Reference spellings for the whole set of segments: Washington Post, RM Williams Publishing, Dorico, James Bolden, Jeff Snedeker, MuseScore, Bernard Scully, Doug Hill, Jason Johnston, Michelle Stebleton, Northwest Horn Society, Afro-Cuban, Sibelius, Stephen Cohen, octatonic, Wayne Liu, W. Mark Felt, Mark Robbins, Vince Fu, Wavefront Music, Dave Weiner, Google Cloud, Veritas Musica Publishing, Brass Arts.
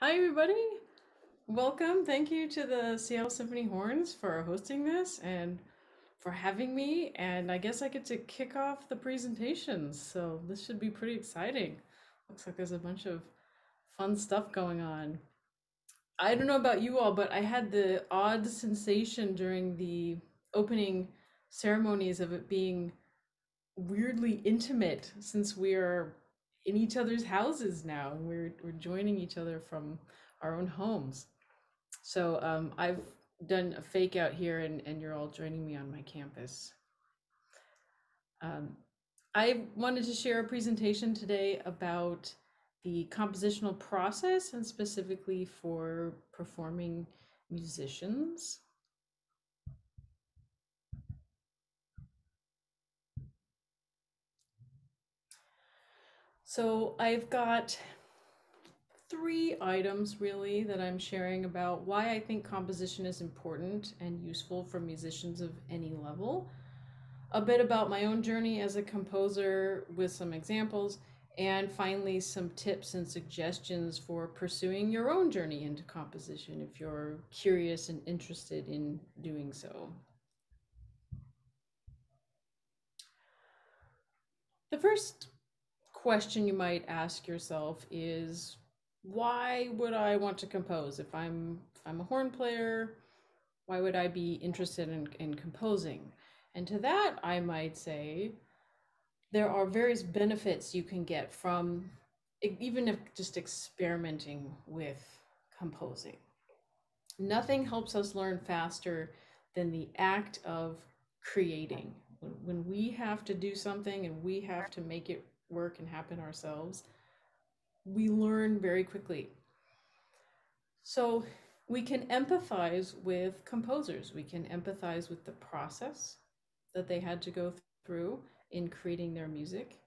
Hi, everybody. Welcome. Thank you to the Seattle Symphony Horns for hosting this and for having me. And I guess I get to kick off the presentations. So this should be pretty exciting. Looks like there's a bunch of fun stuff going on. I don't know about you all, but I had the odd sensation during the opening ceremonies of it being weirdly intimate, since we are in each other's houses now and we're joining each other from our own homes. So I've done a fake out here and you're all joining me on my campus. I wanted to share a presentation today about the compositional process and specifically for performing musicians. So I've got three items really that I'm sharing about why I think composition is important and useful for musicians of any level, a bit about my own journey as a composer with some examples, and finally some tips and suggestions for pursuing your own journey into composition if you're curious and interested in doing so. The first question you might ask yourself is, why would I want to compose? If I'm a horn player, why would I be interested in composing? And to that I might say there are various benefits you can get from even if just experimenting with composing. Nothing helps us learn faster than the act of creating. When we have to do something and we have to make it work and happen ourselves, we learn very quickly. So we can empathize with composers. We can empathize with the process that they had to go through in creating their music.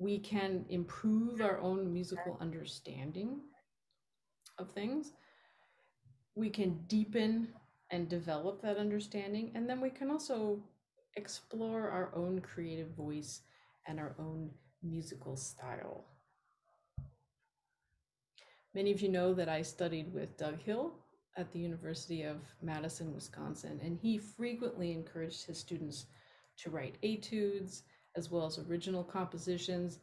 We can improve our own musical understanding of things. We can deepen and develop that understanding. And then we can also explore our own creative voice and our own musical style. Many of you know that I studied with Doug Hill at the University of Madison, Wisconsin, and he frequently encouraged his students to write etudes as well as original compositions.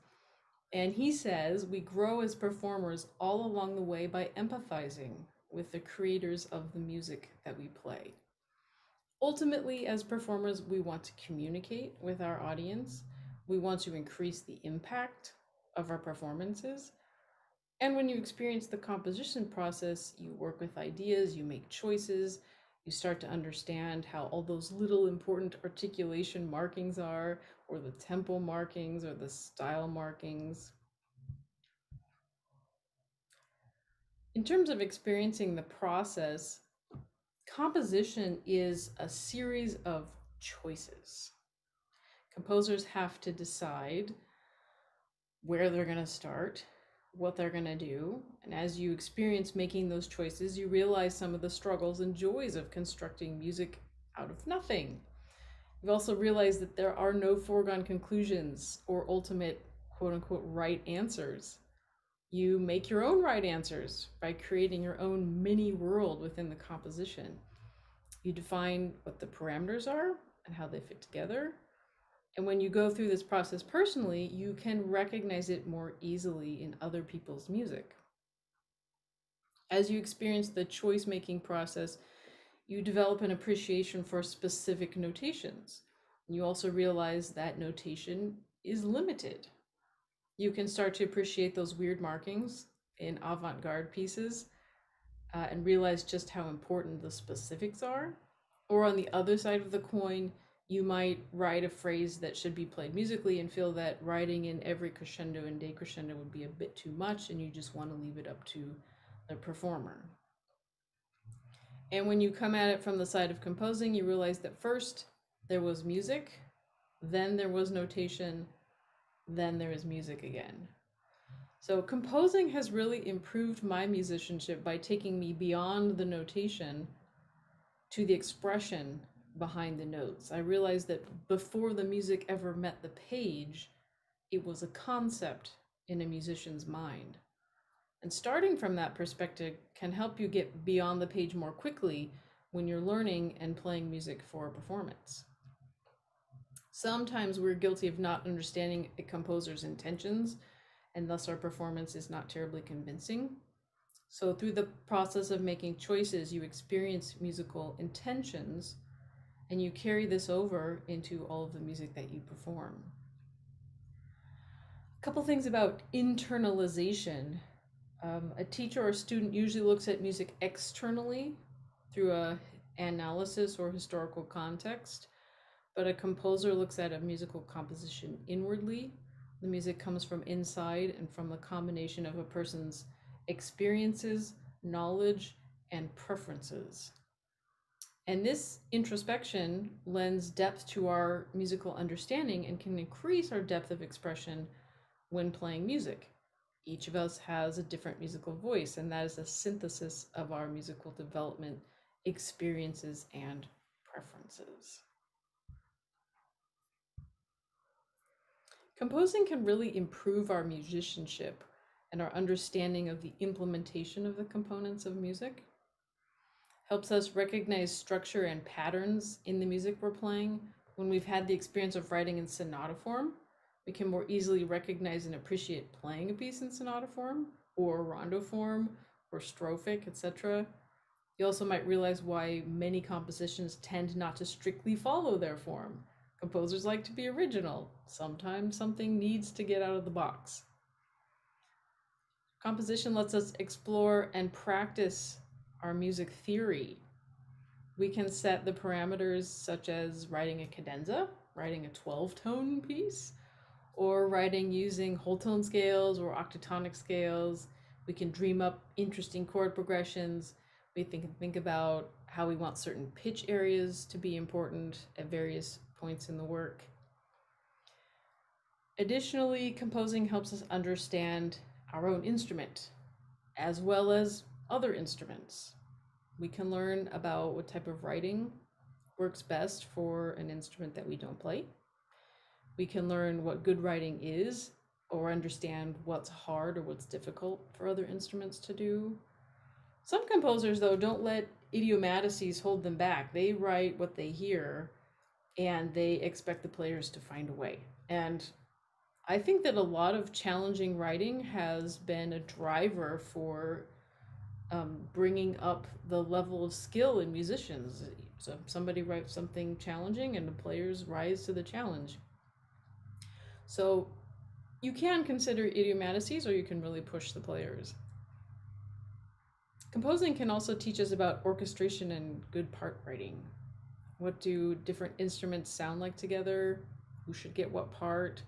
And he says we grow as performers all along the way by empathizing with the creators of the music that we play. Ultimately, as performers, we want to communicate with our audience. We want to increase the impact of our performances. And when you experience the composition process, you work with ideas, you make choices, you start to understand how all those little important articulation markings are, or the tempo markings, or the style markings. In terms of experiencing the process, composition is a series of choices. Composers have to decide where they're going to start, what they're going to do, and as you experience making those choices, you realize some of the struggles and joys of constructing music out of nothing. You also realize that there are no foregone conclusions or ultimate quote-unquote right answers. You make your own right answers by creating your own mini world within the composition. You define what the parameters are and how they fit together. And when you go through this process personally, you can recognize it more easily in other people's music. As you experience the choice-making process, you develop an appreciation for specific notations. You also realize that notation is limited. You can start to appreciate those weird markings in avant-garde pieces and realize just how important the specifics are. Or on the other side of the coin, you might write a phrase that should be played musically and feel that writing in every crescendo and decrescendo would be a bit too much, and you just want to leave it up to the performer. And when you come at it from the side of composing, you realize that first there was music, then there was notation, then there is music again. So composing has really improved my musicianship by taking me beyond the notation to the expression behind the notes. I realized that before the music ever met the page, it was a concept in a musician's mind. And starting from that perspective can help you get beyond the page more quickly when you're learning and playing music for a performance. Sometimes we're guilty of not understanding a composer's intentions, and thus our performance is not terribly convincing. So through the process of making choices, you experience musical intentions, and you carry this over into all of the music that you perform. A couple things about internalization. A teacher or student usually looks at music externally through an analysis or historical context, but a composer looks at a musical composition inwardly. The music comes from inside and from the combination of a person's experiences, knowledge, and preferences. And this introspection lends depth to our musical understanding and can increase our depth of expression when playing music. Each of us has a different musical voice, and that is a synthesis of our musical development, experiences, and preferences. Composing can really improve our musicianship and our understanding of the implementation of the components of music. Helps us recognize structure and patterns in the music we're playing. When we've had the experience of writing in sonata form, we can more easily recognize and appreciate playing a piece in sonata form or rondo form or strophic, etc. You also might realize why many compositions tend not to strictly follow their form. Composers like to be original. Sometimes something needs to get out of the box. Composition lets us explore and practice our music theory. We can set the parameters such as writing a cadenza, writing a 12-tone piece, or writing using whole tone scales or octatonic scales. We can dream up interesting chord progressions. We can think about how we want certain pitch areas to be important at various points in the work. Additionally, composing helps us understand our own instrument as well as other instruments. We can learn about what type of writing works best for an instrument that we don't play. We can learn what good writing is, or understand what's hard or what's difficult for other instruments to do. Some composers, though, don't let idiomaticies hold them back. They write what they hear, and they expect the players to find a way. And I think that a lot of challenging writing has been a driver for bringing up the level of skill in musicians. So somebody writes something challenging and the players rise to the challenge. So you can consider idiomaticies, or you can really push the players. Composing can also teach us about orchestration and good part writing. What do different instruments sound like together? Who should get what part?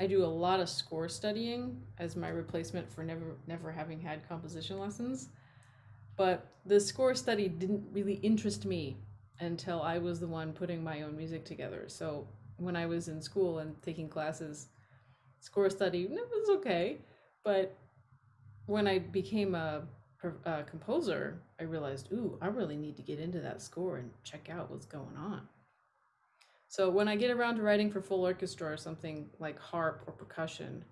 I do a lot of score studying as my replacement for never having had composition lessons, but the score study didn't really interest me until I was the one putting my own music together. So when I was in school and taking classes, score study was okay, but when I became a composer, I realized, ooh, I really need to get into that score and check out what's going on. So when I get around to writing for full orchestra or something like harp or percussion,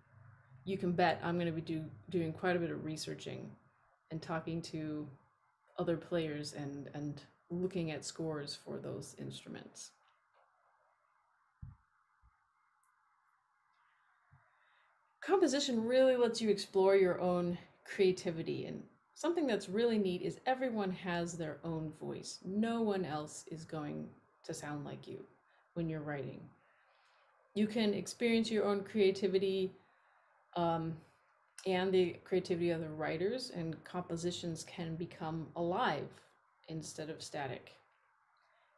you can bet I'm going to be doing quite a bit of researching and talking to other players and looking at scores for those instruments. Composition really lets you explore your own creativity, and something that's really neat is everyone has their own voice. No one else is going to sound like you. When you're writing, you can experience your own creativity and the creativity of the writers, and compositions can become alive instead of static.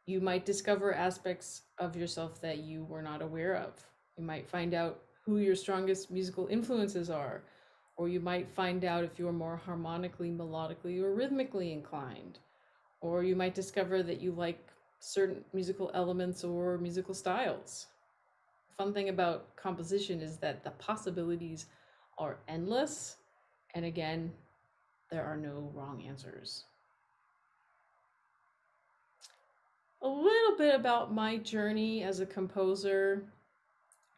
You might discover aspects of yourself that you were not aware of. You might find out who your strongest musical influences are, or you might find out if you're more harmonically, melodically, or rhythmically inclined, or you might discover that you like certain musical elements or musical styles. The fun thing about composition is that the possibilities are endless, and again, there are no wrong answers. A little bit about my journey as a composer.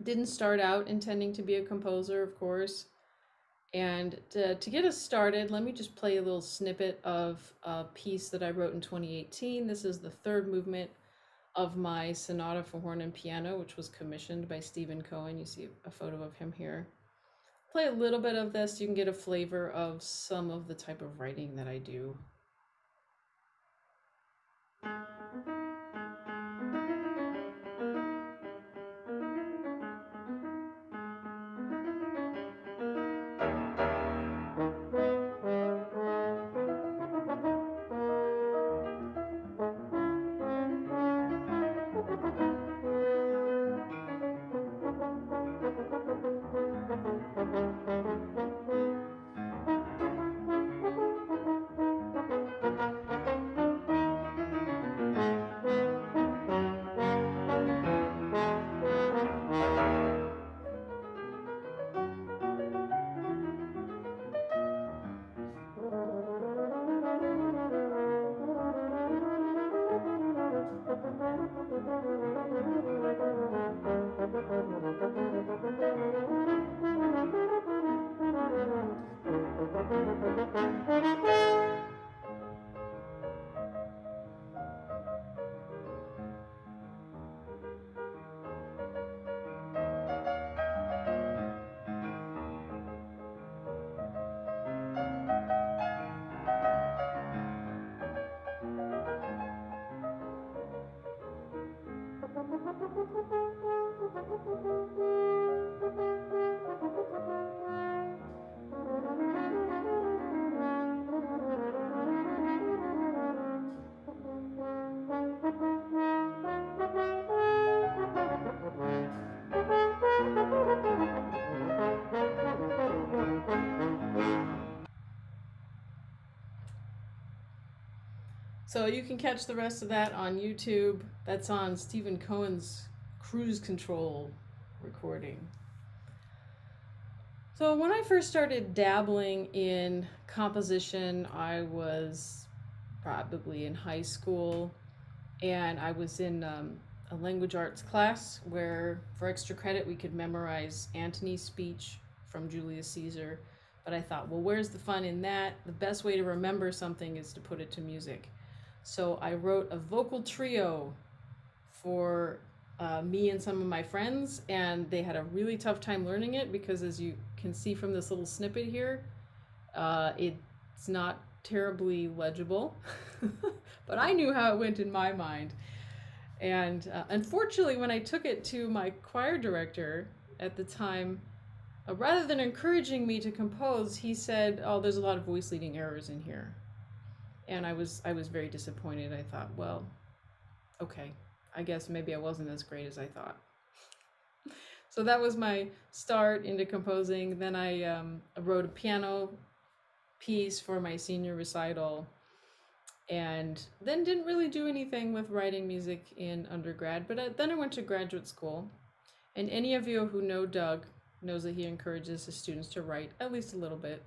Didn't start out intending to be a composer, of course. And to get us started, let me just play a little snippet of a piece that I wrote in 2018. This is the third movement of my Sonata for Horn and Piano, which was commissioned by Stephen Cohen. You see a photo of him here. Play a little bit of this. You can get a flavor of some of the type of writing that I do. So you can catch the rest of that on YouTube. That's on Stephen Cohen's Cruise Control recording. So when I first started dabbling in composition, I was probably in high school, and I was in a language arts class where for extra credit we could memorize Antony's speech from Julius Caesar. But I thought, well, where's the fun in that? The best way to remember something is to put it to music. So I wrote a vocal trio for me and some of my friends, and they had a really tough time learning it because, as you can see from this little snippet here, it's not terribly legible, but I knew how it went in my mind. And unfortunately, when I took it to my choir director at the time, rather than encouraging me to compose, he said, oh, there's a lot of voice leading errors in here. And I was very disappointed. I thought, well, okay, I guess maybe I wasn't as great as I thought. So that was my start into composing. Then I wrote a piano piece for my senior recital, and then didn't really do anything with writing music in undergrad. But then I went to graduate school, and any of you who know Doug knows that he encourages his students to write at least a little bit.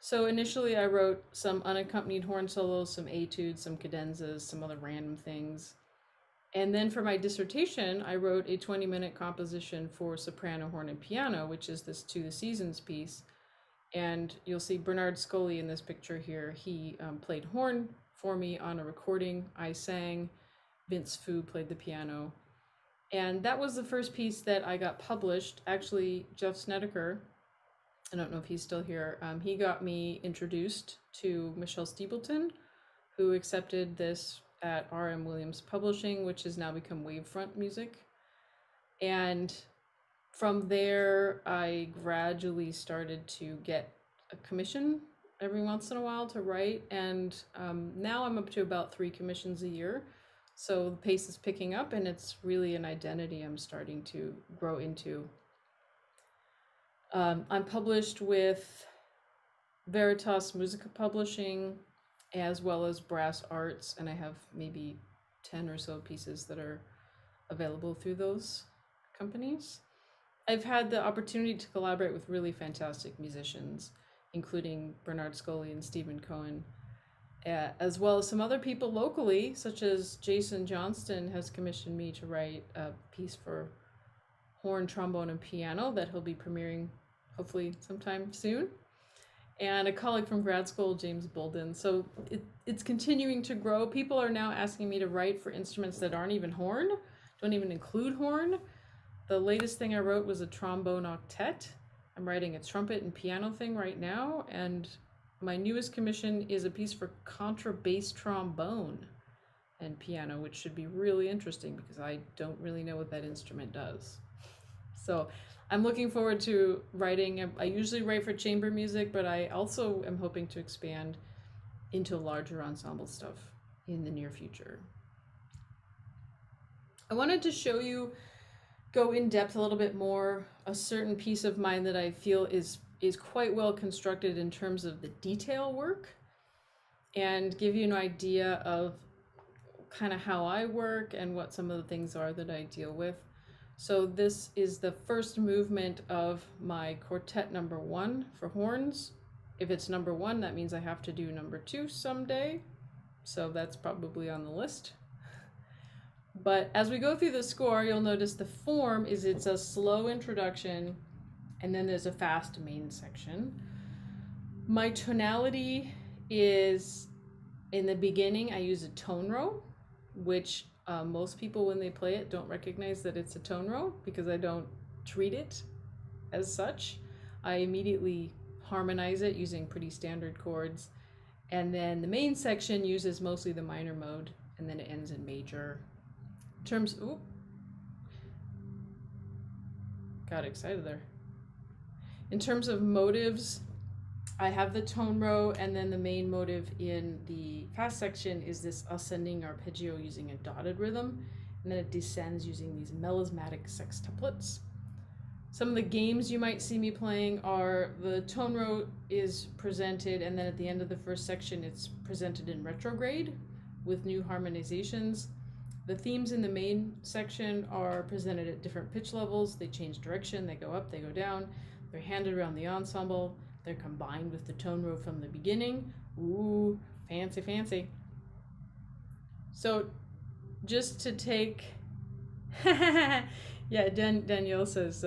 So initially I wrote some unaccompanied horn solos, some etudes, some cadenzas, some other random things. And then for my dissertation, I wrote a 20-minute composition for soprano, horn, and piano, which is this To the Seasons piece. And you'll see Bernard Scully in this picture here. He played horn for me on a recording. I sang. Vince Fu played the piano. And that was the first piece that I got published. Actually, Jeff Snedeker, I don't know if he's still here, he got me introduced to Michelle Stebleton, who accepted this at RM Williams Publishing, which has now become Wavefront Music. And from there, I gradually started to get a commission every once in a while to write. And now I'm up to about 3 commissions a year. So the pace is picking up, and it's really an identity I'm starting to grow into. I'm published with Veritas Musica Publishing, as well as Brass Arts, and I have maybe 10 or so pieces that are available through those companies. I've had the opportunity to collaborate with really fantastic musicians, including Bernard Scully and Stephen Cohen. As well as some other people locally, such as Jason Johnston has commissioned me to write a piece for horn, trombone, and piano that he'll be premiering hopefully sometime soon. And a colleague from grad school, James Bolden. So it's continuing to grow. People are now asking me to write for instruments that aren't even horn, don't even include horn. The latest thing I wrote was a trombone octet. I'm writing a trumpet and piano thing right now. And my newest commission is a piece for contrabass trombone and piano, which should be really interesting because I don't really know what that instrument does. So I'm looking forward to writing. I usually write for chamber music, but I also am hoping to expand into larger ensemble stuff in the near future. I wanted to show you, go in depth a little bit more, a certain piece of mine that I feel is quite well constructed in terms of the detail work, and give you an idea of kind of how I work and what some of the things are that I deal with. So this is the first movement of my quartet number one for horns. If it's number one, that means I have to do number two someday. So that's probably on the list. But as we go through the score, you'll notice the form is it's a slow introduction, and then there's a fast main section. My tonality is, in the beginning, I use a tone row, which most people, when they play it, don't recognize that it's a tone row because I don't treat it as such. I immediately harmonize it using pretty standard chords. And then the main section uses mostly the minor mode, and then it ends in major. In terms, ooh, got excited there. In terms of motives, I have the tone row, and then the main motive in the fast section is this ascending arpeggio using a dotted rhythm, and then it descends using these melismatic sextuplets. Some of the games you might see me playing are the tone row is presented, and then at the end of the first section it's presented in retrograde with new harmonizations. The themes in the main section are presented at different pitch levels. They change direction, they go up, they go down, they're handed around the ensemble. They're combined with the tone row from the beginning. Ooh, fancy, fancy. So just to take, yeah, Danielle says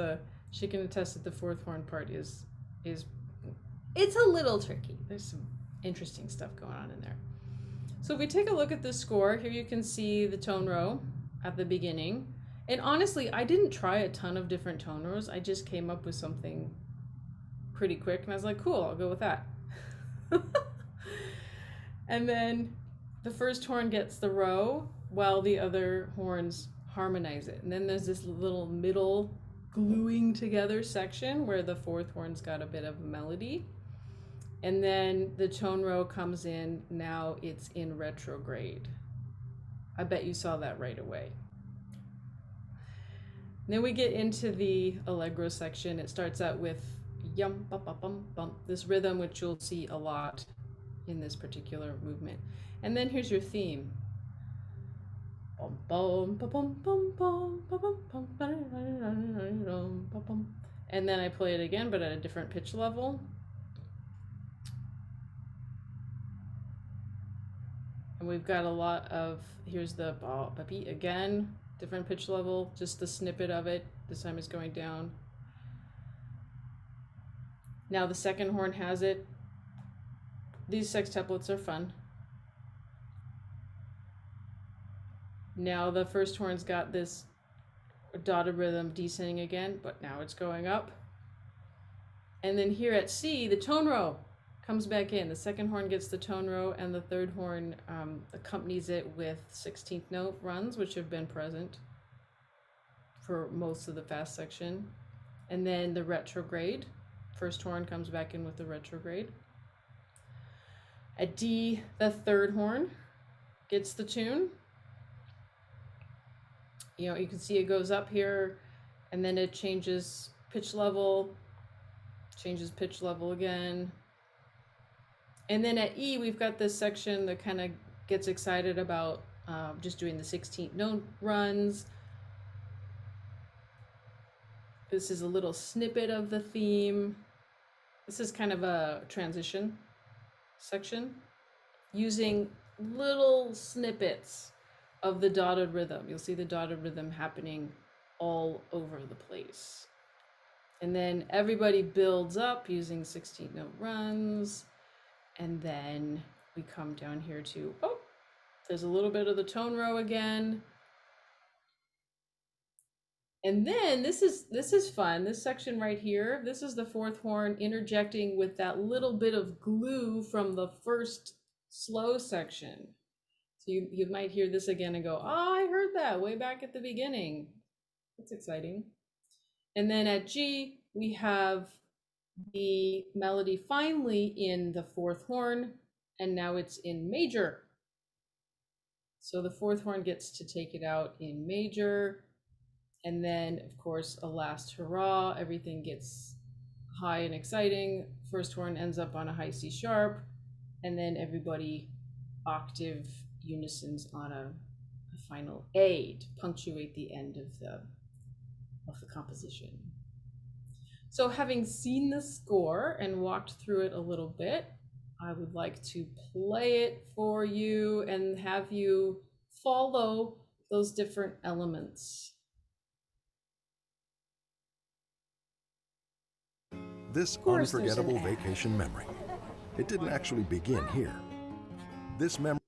she can attest that the fourth horn part is it's a little tricky. There's some interesting stuff going on in there. So if we take a look at the score, here you can see the tone row at the beginning. And honestly, I didn't try a ton of different tone rows. I just came up with something pretty quick, and I was like, cool, I'll go with that. And then the first horn gets the row while the other horns harmonize it. And then there's this little middle gluing together section where the fourth horn's got a bit of a melody. And then the tone row comes in, now it's in retrograde. I bet you saw that right away. And then we get into the allegro section. It starts out with yum, bum, bum, bum, bum, this rhythm, which you'll see a lot in this particular movement. And then here's your theme. And then I play it again, but at a different pitch level. And we've got a lot of, here's the again, different pitch level, just the snippet of it. This time it's going down. Now the second horn has it. These sextuplets are fun. Now the first horn's got this dotted rhythm descending again, but now it's going up. And then here at C, the tone row comes back in. The second horn gets the tone row, and the third horn accompanies it with 16th note runs, which have been present for most of the fast section. And then the retrograde. First horn comes back in with the retrograde. At D, the third horn gets the tune. You know, you can see it goes up here, and then it changes pitch level again. And then at E, we've got this section that kind of gets excited about just doing the 16th note runs. This is a little snippet of the theme. This is kind of a transition section using little snippets of the dotted rhythm. You'll see the dotted rhythm happening all over the place. And then everybody builds up using 16-note runs. And then we come down here to, oh, there's a little bit of the tone row again. And then this is fun. This section right here, this is the fourth horn interjecting with that little bit of glue from the first slow section. So you might hear this again and go, oh, I heard that way back at the beginning. That's exciting. And then at G, we have the melody finally in the fourth horn, and now it's in major. So the fourth horn gets to take it out in major. And then, of course, a last hurrah, everything gets high and exciting. First horn ends up on a high C sharp, and then everybody octave unisons on a final A to punctuate the end of the composition. So having seen the score and walked through it a little bit, I would like to play it for you and have you follow those different elements. This unforgettable vacation memory. It didn't actually begin here. This memory.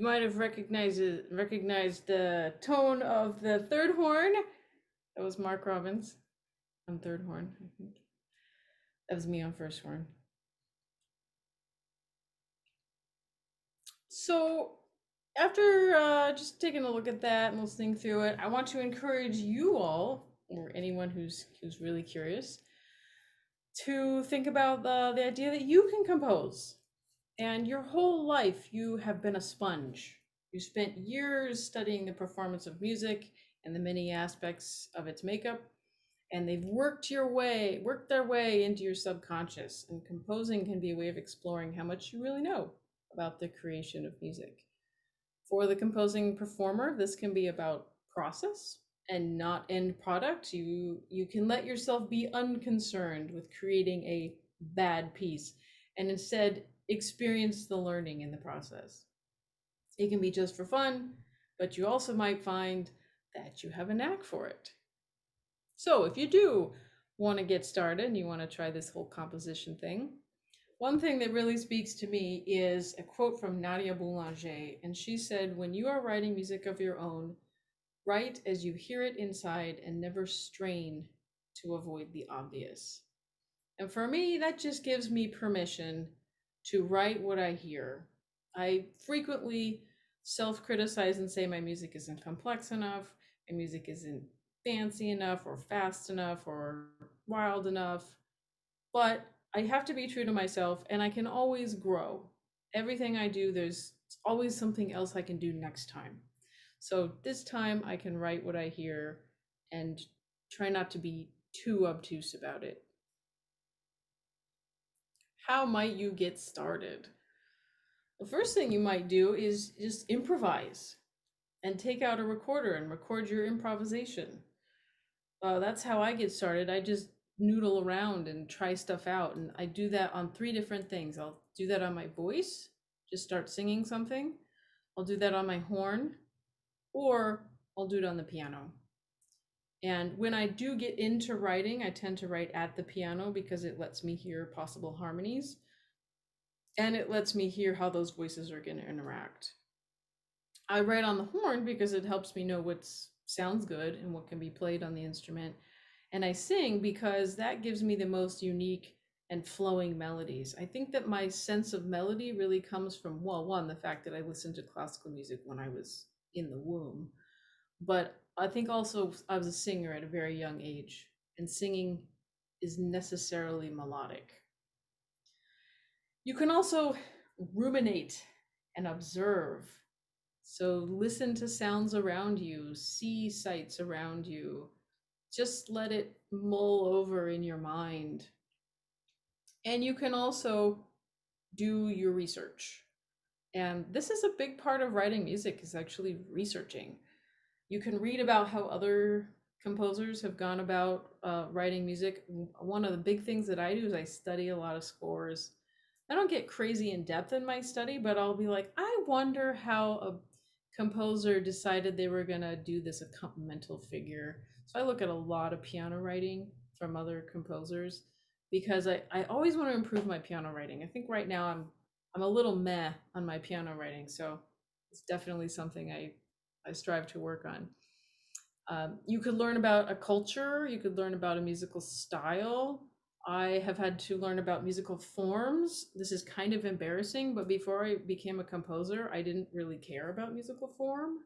You might have recognized the tone of the third horn. That was Mark Robbins on third horn, I think. That was me on first horn. So after just taking a look at that and listening through it, I want to encourage you all, or anyone who's really curious, to think about the idea that you can compose. And your whole life, you have been a sponge. You spent years studying the performance of music and the many aspects of its makeup, and they've worked their way into your subconscious. And composing can be a way of exploring how much you really know about the creation of music. For the composing performer, this can be about process and not end product. You can let yourself be unconcerned with creating a bad piece, and instead experience the learning in the process. It can be just for fun, but you also might find that you have a knack for it. So if you do want to get started and you want to try this whole composition thing, one thing that really speaks to me is a quote from Nadia Boulanger, and she said, "When you are writing music of your own, write as you hear it inside and never strain to avoid the obvious." And for me, that just gives me permission to write what I hear. I frequently self-criticize and say my music isn't complex enough, my music isn't fancy enough or fast enough or wild enough, but I have to be true to myself, and I can always grow. Everything I do, there's always something else I can do next time. So this time I can write what I hear and try not to be too obtuse about it. How might you get started? The first thing you might do is just improvise and take out a recorder and record your improvisation. That's how I get started. I just noodle around and try stuff out, and I do that on three different things. I'll do that on my voice, just start singing something. I'll do that on my horn, or I'll do it on the piano. And when I do get into writing, I tend to write at the piano because it lets me hear possible harmonies, and it lets me hear how those voices are going to interact. I write on the horn because it helps me know what sounds good and what can be played on the instrument. And I sing because that gives me the most unique and flowing melodies. I think that my sense of melody really comes from, well, one, the fact that I listened to classical music when I was in the womb, but I think also I was a singer at a very young age, and singing is necessarily melodic. You can also ruminate and observe. So listen to sounds around you, see sights around you, just let it mull over in your mind. And you can also do your research. And this is a big part of writing music, is actually researching. You can read about how other composers have gone about writing music. One of the big things that I do is I study a lot of scores. I don't get crazy in depth in my study, but I'll be like, I wonder how a composer decided they were gonna do this accompanimental figure. So I look at a lot of piano writing from other composers because I always want to improve my piano writing. I think right now I'm a little meh on my piano writing, so it's definitely something I strive to work on. You could learn about a culture, you could learn about a musical style. I have had to learn about musical forms. This is kind of embarrassing, but before I became a composer, I didn't really care about musical form.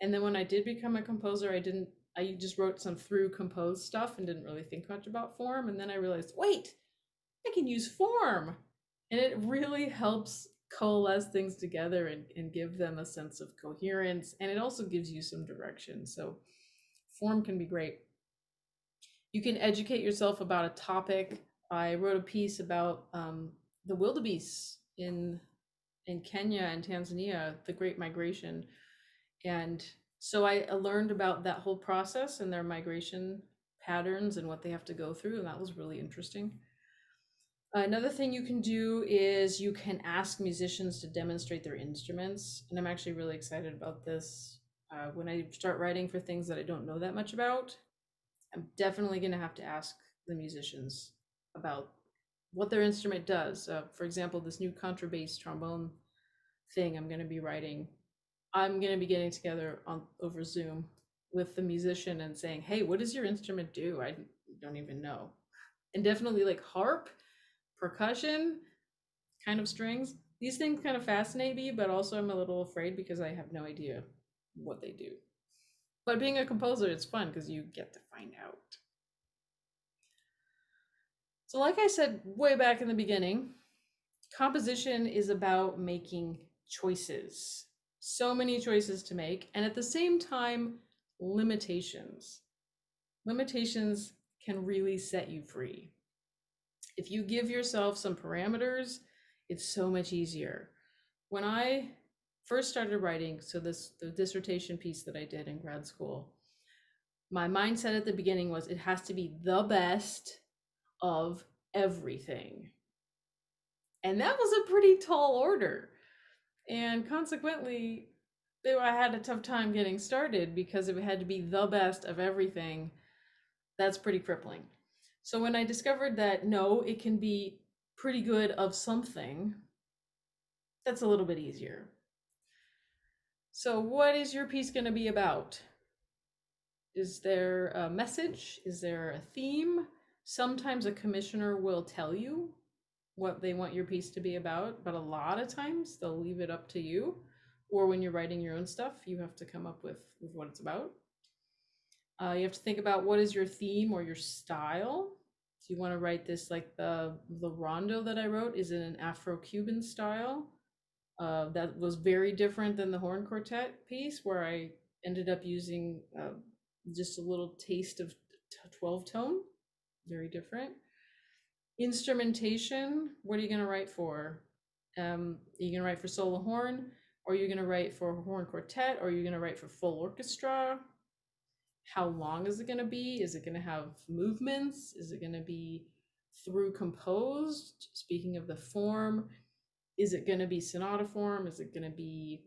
And then when I did become a composer, I just wrote some through composed stuff and didn't really think much about form. And then I realized, wait, I can use form. And it really helps coalesce things together and give them a sense of coherence. And it also gives you some direction. So form can be great. You can educate yourself about a topic. I wrote a piece about the wildebeest in Kenya and Tanzania, the Great Migration. And so I learned about that whole process and their migration patterns and what they have to go through. And that was really interesting. Another thing you can do is you can ask musicians to demonstrate their instruments. And I'm actually really excited about this. When I start writing for things that I don't know that much about, I'm definitely going to have to ask the musicians about what their instrument does. For example, this new contrabass trombone thing I'm going to be writing, I'm going to be getting together over Zoom with the musician and saying, hey, what does your instrument do? I don't even know. And definitely like harp, percussion, kind of strings. These things kind of fascinate me, but also I'm a little afraid because I have no idea what they do. But being a composer, it's fun because you get to find out. So like I said way back in the beginning, composition is about making choices. So many choices to make, and at the same time, limitations. Limitations can really set you free. If you give yourself some parameters, it's so much easier. When I first started writing, so the dissertation piece that I did in grad school, my mindset at the beginning was it has to be the best of everything. And that was a pretty tall order. And consequently, I had a tough time getting started because if it had to be the best of everything, that's pretty crippling. So when I discovered that, no, it can be pretty good of something, that's a little bit easier. So what is your piece going to be about? Is there a message? Is there a theme? Sometimes a commissioner will tell you what they want your piece to be about, but a lot of times they'll leave it up to you, or when you're writing your own stuff, you have to come up with what it's about. You have to think about what is your theme or your style. Do you want to write this like the rondo that I wrote is in an Afro-Cuban style? That was very different than the horn quartet piece where I ended up using just a little taste of 12-tone, very different. Instrumentation, what are you going to write for? Are you going to write for solo horn, or are you going to write for horn quartet, or are you going to write for full orchestra? How long is it going to be? Is it going to have movements? Is it going to be through composed? Speaking of the form, is it going to be sonata form? Is it going to be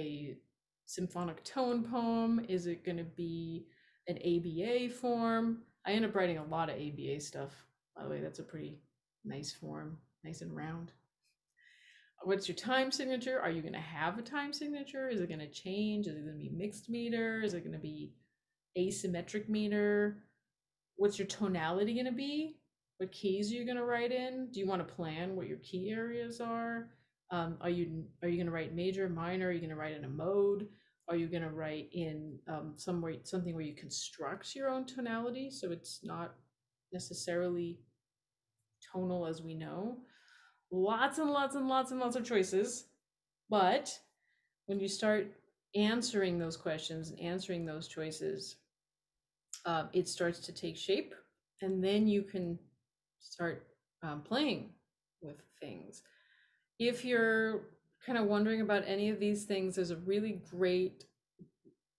a symphonic tone poem? Is it going to be an ABA form? I end up writing a lot of ABA stuff. By the way, that's a pretty nice form, nice and round. What's your time signature? Are you going to have a time signature? Is it going to change? Is it going to be mixed meter? Is it going to be asymmetric meter? What's your tonality going to be? What keys are you going to write in? Do you want to plan what your key areas are? Are you going to write major, minor? Are you going to write in a mode? Are you going to write in something where you construct your own tonality so it's not necessarily tonal as we know? Lots and lots and lots and lots of choices, but when you start answering those questions and answering those choices, it starts to take shape, and then you can start playing with things. If you're kind of wondering about any of these things, there's a really great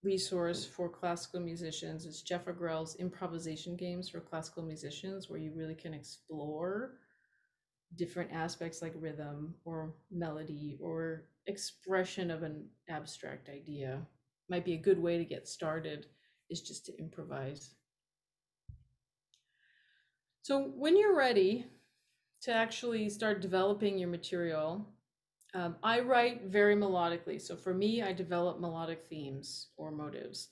resource for classical musicians. It's Jeff Agrel's Improvisation Games for Classical Musicians, where you really can explore different aspects like rhythm or melody or expression of an abstract idea. Might be a good way to get started is just to improvise. So when you're ready to actually start developing your material, I write very melodically. So for me, I develop melodic themes or motives.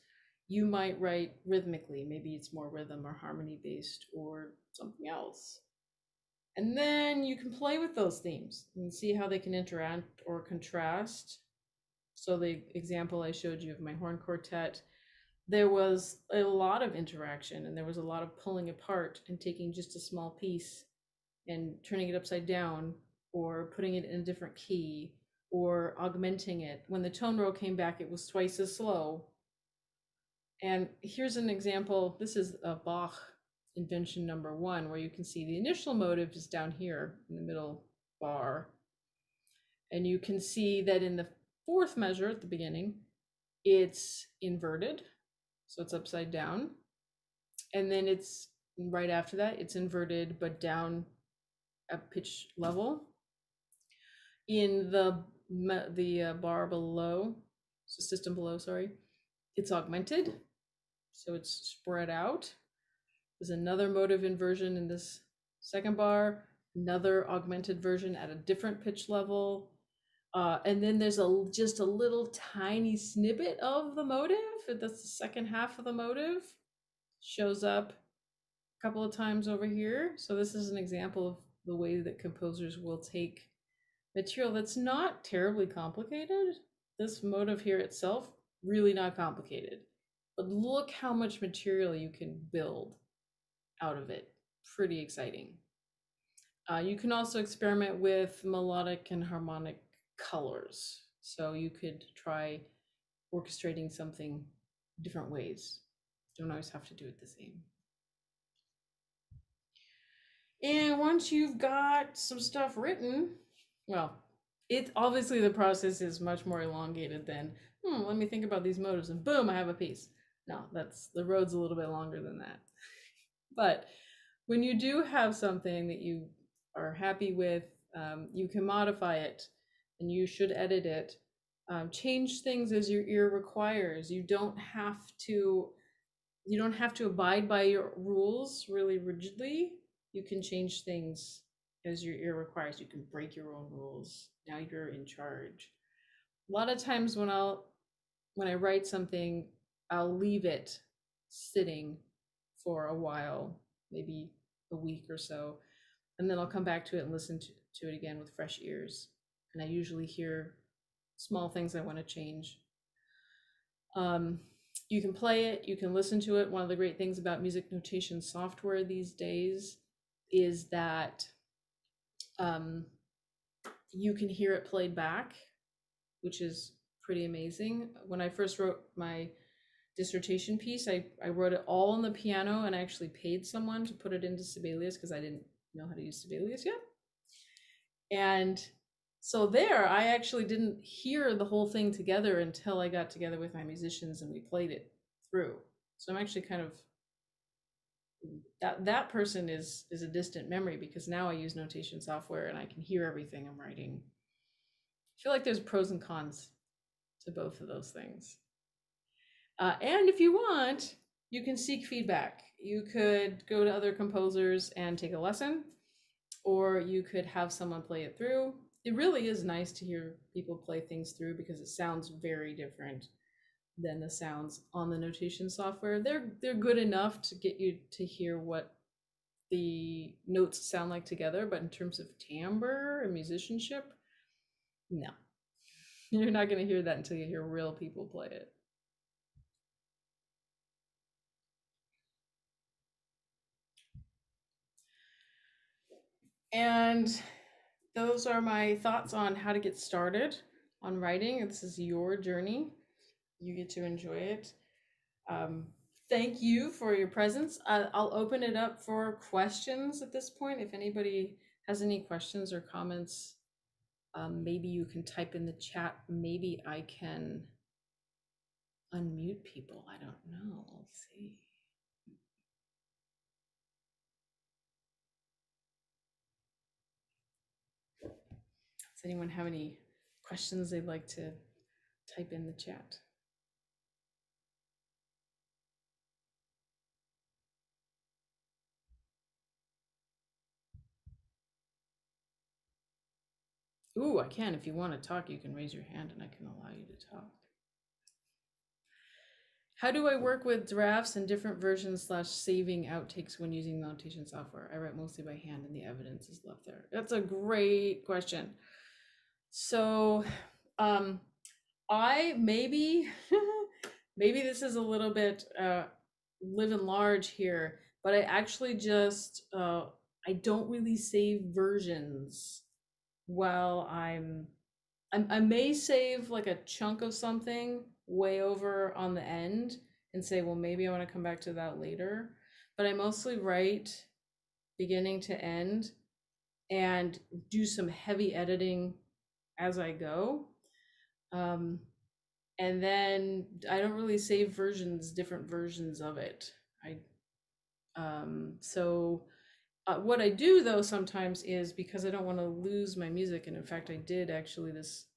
You might write rhythmically. Maybe it's more rhythm or harmony based or something else. And then you can play with those themes and see how they can interact or contrast. So the example I showed you of my horn quartet, there was a lot of interaction and there was a lot of pulling apart and taking just a small piece and turning it upside down or putting it in a different key or augmenting it. When the tone roll came back, it was twice as slow. And here's an example. This is a Bach invention number one, where you can see the initial motive is down here in the middle bar. And you can see that in the fourth measure at the beginning, it's inverted. So it's upside down. And then it's right after that, it's inverted, but down a pitch level. In the bar below, so system below, sorry, it's augmented. So it's spread out. There's another motive inversion in this second bar, another augmented version at a different pitch level. And then there's just a little tiny snippet of the motive. That's the second half of the motive. Shows up a couple of times over here. So this is an example of the way that composers will take material that's not terribly complicated. This motive here itself, really not complicated. But look how much material you can build out of it. Pretty exciting. You can also experiment with melodic and harmonic colors. So you could try orchestrating something different ways. Don't always have to do it the same. And once you've got some stuff written, well, it obviously the process is much more elongated than, let me think about these motives and boom, I have a piece. No, that's the road's a little bit longer than that. But when you do have something that you are happy with, you can modify it and you should edit it. Change things as your ear requires. You don't have to abide by your rules really rigidly. You can change things as your ear requires. You can break your own rules. Now you're in charge. A lot of times when I write something, I'll leave it sitting for a while, maybe a week or so, and then I'll come back to it and listen to it again with fresh ears. And I usually hear small things I want to change. You can play it, you can listen to it. One of the great things about music notation software these days is that you can hear it played back, which is pretty amazing. When I first wrote my dissertation piece, I wrote it all on the piano and I actually paid someone to put it into Sibelius because I didn't know how to use Sibelius yet. And so there, I actually didn't hear the whole thing together until I got together with my musicians and we played it through. So I'm actually kind of, that person is a distant memory because now I use notation software and I can hear everything I'm writing. I feel like there's pros and cons to both of those things. And if you want, you can seek feedback. You could go to other composers and take a lesson, or you could have someone play it through. It really is nice to hear people play things through because it sounds very different than the sounds on the notation software. They're good enough to get you to hear what the notes sound like together, but in terms of timbre and musicianship, no. You're not going to hear that until you hear real people play it. And those are my thoughts on how to get started on writing. This is your journey. You get to enjoy it. Thank you for your presence. I'll open it up for questions at this point. If anybody has any questions or comments, maybe you can type in the chat. Maybe I can unmute people. I don't know. Let's see. Does anyone have any questions they'd like to type in the chat? Ooh, I can. If you want to talk, you can raise your hand and I can allow you to talk. How do I work with drafts and different versions/saving outtakes when using notation software? I write mostly by hand and the evidence is left there. That's a great question. So I maybe this is a little bit living large here, but I actually just, I don't really save versions while I may save like a chunk of something way over on the end and say, well, maybe I want to come back to that later, but I mostly write beginning to end and do some heavy editing as I go. And then I don't really save versions, different versions of it. What I do though sometimes is because I don't want to lose my music. And in fact, I did actually this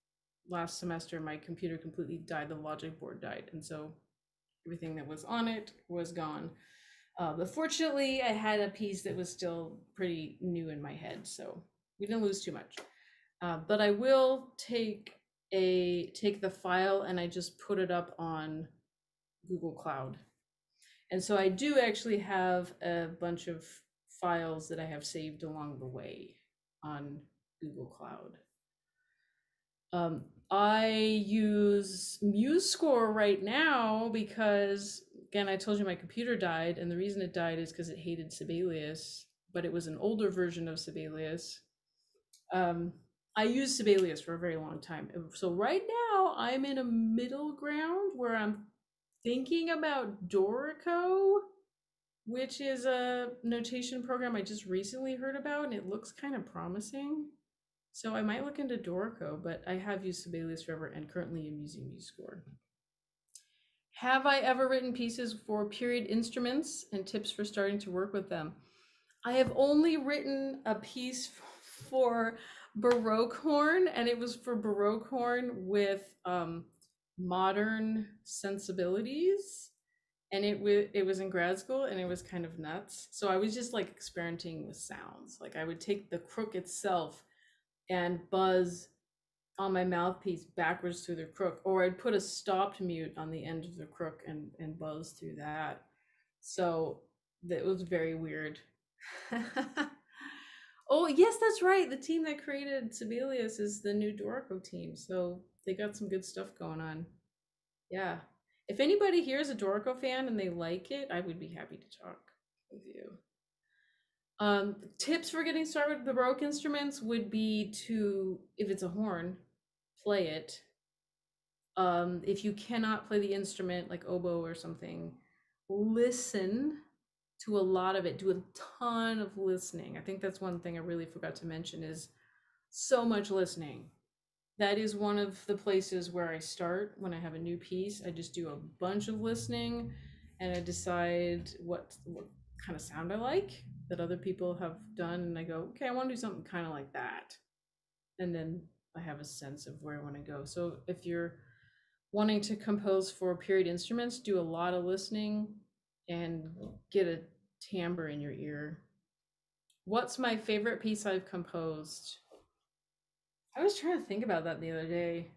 last semester, my computer completely died, the logic board died. And so everything that was on it was gone. But fortunately I had a piece that was still pretty new in my head. So we didn't lose too much. But I will take the file and I just put it up on Google Cloud. And so I do actually have a bunch of files that I have saved along the way on Google Cloud. I use MuseScore right now because, again, I told you my computer died, and the reason it died is because it hated Sibelius, but it was an older version of Sibelius. I used Sibelius for a very long time. So right now I'm in a middle ground where I'm thinking about Dorico, which is a notation program I just recently heard about, and it looks kind of promising. So I might look into Dorico, but I have used Sibelius forever and currently am using MuseScore. Have I ever written pieces for period instruments and tips for starting to work with them? I have only written a piece for Baroque horn, and it was for Baroque horn with modern sensibilities, and it was in grad school, and it was kind of nuts. So I was just like experimenting with sounds. Like I would take the crook itself and buzz on my mouthpiece backwards through the crook, or I'd put a stopped mute on the end of the crook and buzz through that. So that was very weird. Oh, yes, that's right. The team that created Sibelius is the new Dorico team. So they got some good stuff going on. Yeah. If anybody here is a Dorico fan and they like it, I would be happy to talk with you. Tips for getting started with Baroque instruments would be to, if it's a horn, play it. If you cannot play the instrument, like oboe or something, listen to a lot of it, do a ton of listening. I think that's one thing I really forgot to mention is so much listening. That is one of the places where I start when I have a new piece. I just do a bunch of listening and I decide what kind of sound I like that other people have done. And I go, okay, I want to do something kind of like that. And then I have a sense of where I want to go. So if you're wanting to compose for period instruments, do a lot of listening and get a timbre in your ear. What's my favorite piece I've composed? I was trying to think about that the other day.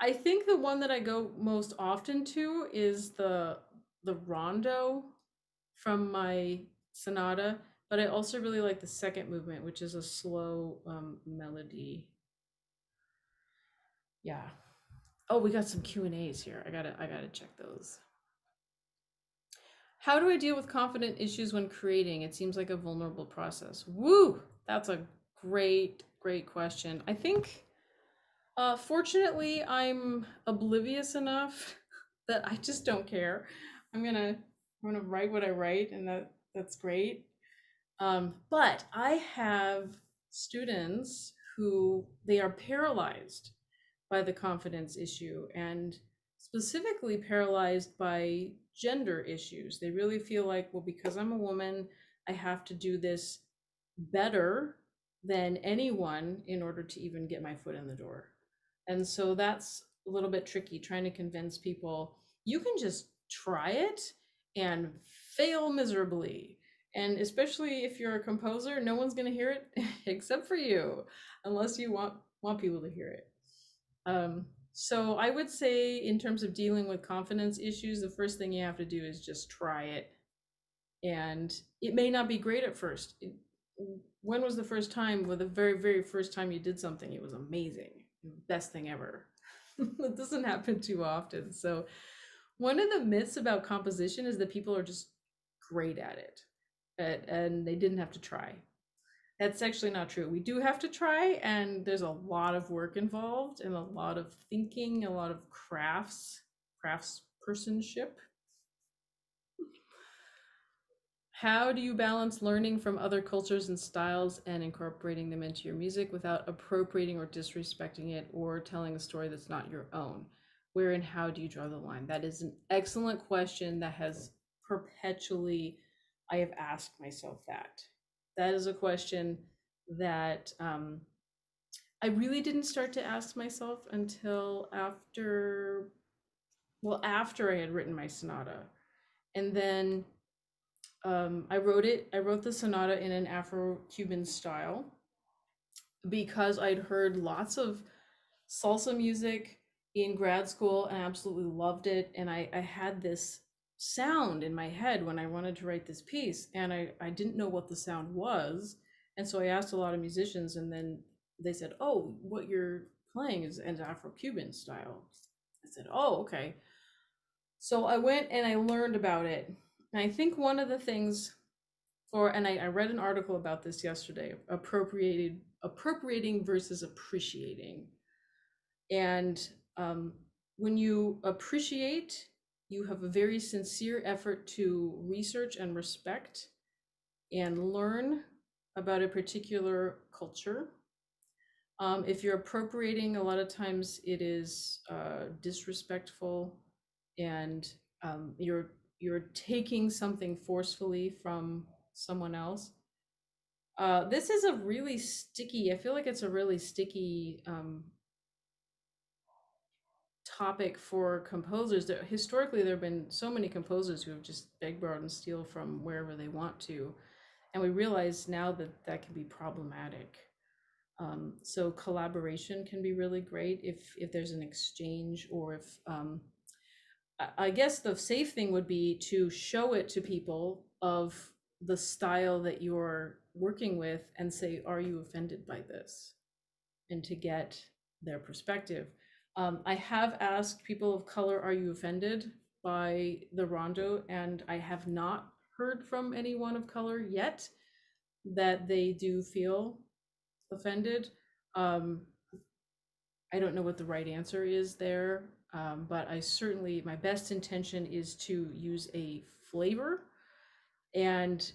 I think the one that I go most often to is the rondo from my sonata, but I also really like the second movement, which is a slow melody. Yeah. Oh, we got some Q&As here. I gotta check those. How do I deal with confidence issues when creating? It seems like a vulnerable process. Woo, that's a great question. I think, fortunately, I'm oblivious enough that I just don't care. I'm gonna write what I write, and that's great. But I have students who, they are paralyzed by the confidence issue, and specifically paralyzed by gender issues. They really feel like, well, because I'm a woman, I have to do this better than anyone in order to even get my foot in the door. And so that's a little bit tricky, trying to convince people you can just try it and fail miserably. And especially if you're a composer, no one's going to hear it except for you, unless you want people to hear it. So I would say, in terms of dealing with confidence issues, the first thing you have to do is just try it. And it may not be great at first. When was the first time, well, the very, very first time you did something, it was amazing, best thing ever. It doesn't happen too often. So one of the myths about composition is that people are just great at it and they didn't have to try. That's actually not true. We do have to try, and there's a lot of work involved and a lot of thinking, a lot of craftspersonship. How do you balance learning from other cultures and styles and incorporating them into your music without appropriating or disrespecting it or telling a story that's not your own? Where and how do you draw the line? That is an excellent question that has perpetually, I have asked myself that. That is a question that I really didn't start to ask myself until after I had written my sonata. And then I wrote the sonata in an Afro-Cuban style, because I'd heard lots of salsa music in grad school and I absolutely loved it. And I had this sound in my head when I wanted to write this piece, and I didn't know what the sound was. And so I asked a lot of musicians, and then they said, oh, what you're playing is an Afro-Cuban style. I said, oh, okay. So I went and I learned about it. And I think one of the things, and I read an article about this yesterday, appropriating versus appreciating. And when you appreciate, you have a very sincere effort to research and respect and learn about a particular culture. If you're appropriating, a lot of times it is disrespectful, and you're taking something forcefully from someone else. This is a really sticky, I feel like it's a really sticky topic for composers. That historically there have been so many composers who have just begged, borrowed, and steal from wherever they want to, and we realize now that that can be problematic. So collaboration can be really great if there's an exchange, or if I guess the safe thing would be to show it to people of the style that you're working with and say, are you offended by this? And to get their perspective. I have asked people of color, are you offended by the rondo? And I have not heard from anyone of color yet that they do feel offended. I don't know what the right answer is there, but I certainly, my best intention is to use a flavor and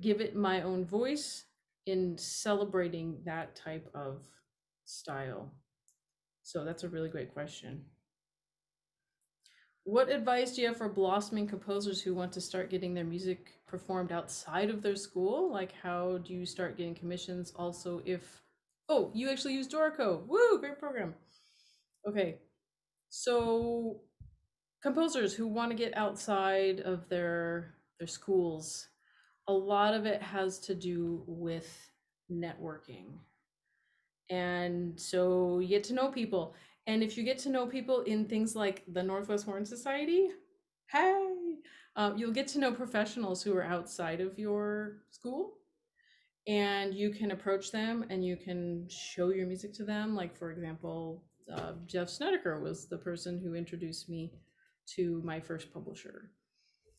give it my own voice in celebrating that type of style. So that's a really great question. What advice do you have for blossoming composers who want to start getting their music performed outside of their school? Like, how do you start getting commissions? Also, if, oh, you actually use Dorico. Woo, great program. Okay, so composers who want to get outside of their schools, a lot of it has to do with networking. And so you get to know people. And if you get to know people in things like the Northwest Horn Society, hey, you'll get to know professionals who are outside of your school, and you can approach them and you can show your music to them. Like, for example, Jeff Snedeker was the person who introduced me to my first publisher,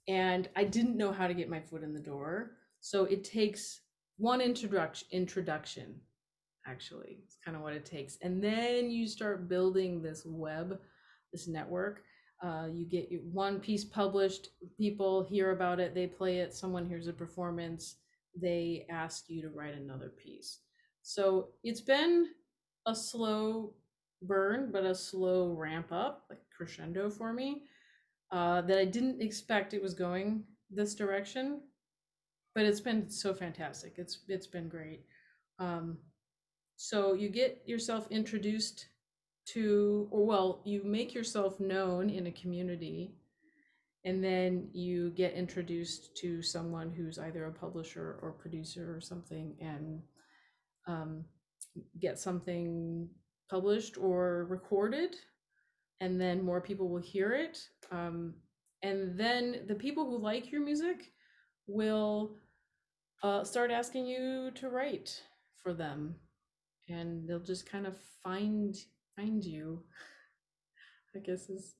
and I didn't know how to get my foot in the door. So it takes one introduction. Actually, it's kind of what it takes. And then you start building this web, this network. You get one piece published, people hear about it, they play it, someone hears a performance, they ask you to write another piece. So it's been a slow burn, but a slow ramp up, like crescendo for me, that I didn't expect it was going this direction, but it's been so fantastic. It's been great. So you get yourself introduced to, or well, you make yourself known in a community, and then you get introduced to someone who's either a publisher or producer or something, and get something published or recorded, and then more people will hear it. And then the people who like your music will start asking you to write for them. And they'll just kind of find you, I guess, is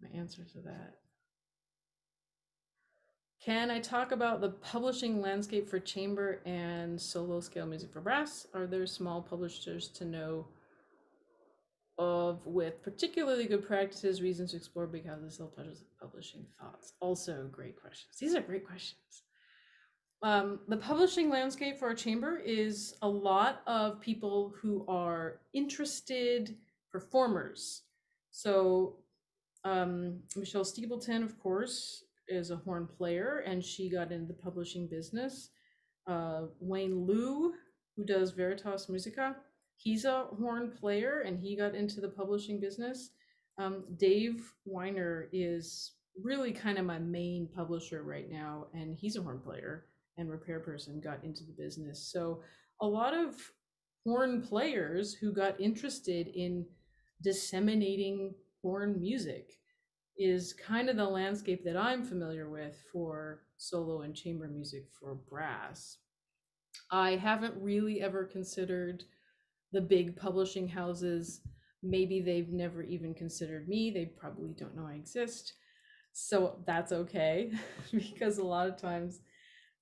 my answer to that. Can I talk about the publishing landscape for chamber and solo scale music for brass? Are there small publishers to know of with particularly good practices, reasons to explore big houses, self-publishing thoughts? Also great questions. These are great questions. The publishing landscape for our chamber is a lot of people who are interested performers. So Michelle Stebleton, of course, is a horn player, and she got into the publishing business. Wayne Liu, who does Veritas Musica, he's a horn player, and he got into the publishing business. Dave Weiner is really kind of my main publisher right now, and he's a horn player and repair person, got into the business. So a lot of horn players who got interested in disseminating horn music is kind of the landscape that I'm familiar with for solo and chamber music for brass. I haven't really ever considered the big publishing houses. Maybe they've never even considered me. They probably don't know I exist. So that's okay, because a lot of times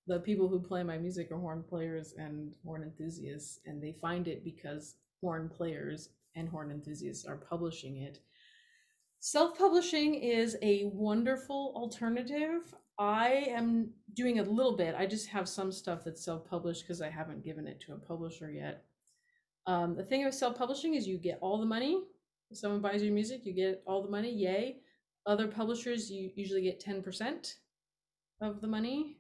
the people who play my music are horn players and horn enthusiasts, and they find it because horn players and horn enthusiasts are publishing it. Self-publishing is a wonderful alternative. I am doing a little bit. I just have some stuff that's self-published because I haven't given it to a publisher yet. The thing with self-publishing is you get all the money. If someone buys your music, you get all the money, yay. Other publishers, you usually get 10% of the money.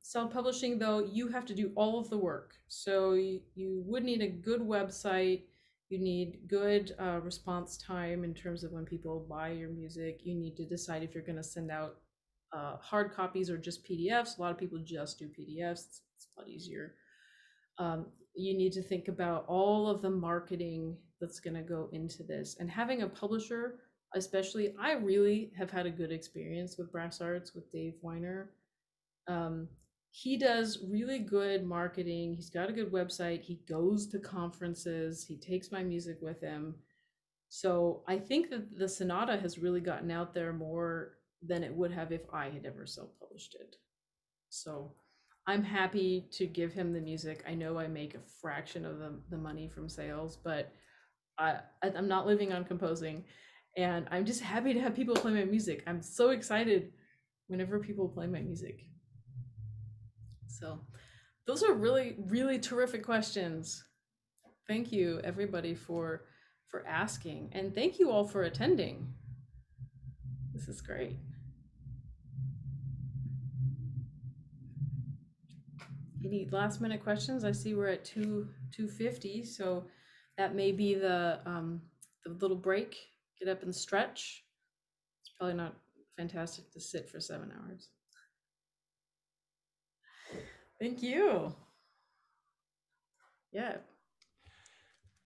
Self-publishing, though, you have to do all of the work. So you would need a good website. You need good response time in terms of when people buy your music. You need to decide if you're going to send out hard copies or just PDFs. A lot of people just do PDFs. It's a lot easier. You need to think about all of the marketing that's going to go into this. And having a publisher, especially, I really have had a good experience with Brass Arts, with Dave Weiner. He does really good marketing. He's got a good website. He goes to conferences. He takes my music with him. So I think that the Sonata has really gotten out there more than it would have if I had ever self-published it. So I'm happy to give him the music. I know I make a fraction of the money from sales, but I'm not living on composing. And I'm just happy to have people play my music. I'm so excited whenever people play my music. So those are really, really terrific questions. Thank you, everybody, for asking. And thank you all for attending. This is great. Any last minute questions? I see we're at 2:50, so that may be the little break. Get up and stretch. It's probably not fantastic to sit for 7 hours. Thank you. Yeah.